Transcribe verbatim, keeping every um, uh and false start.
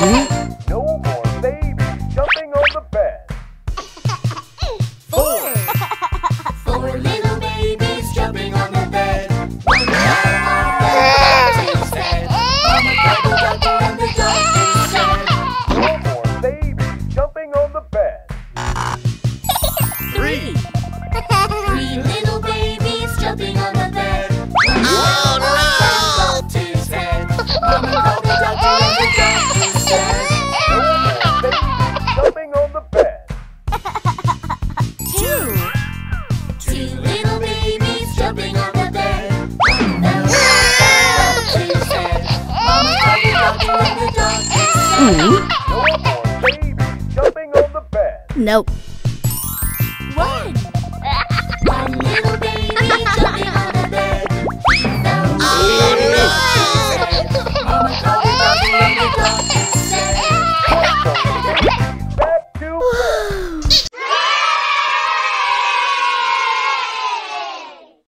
No more babies jumping on the bed. Four. Four little babies jumping on the bed. One dog is sad. Mama cuddle up on the dog is sad. No more babies jumping on the bed. Three. Three little babies jumping on the bed. One dog is sad. Mama cuddle up on the dog is sad. Nope. One.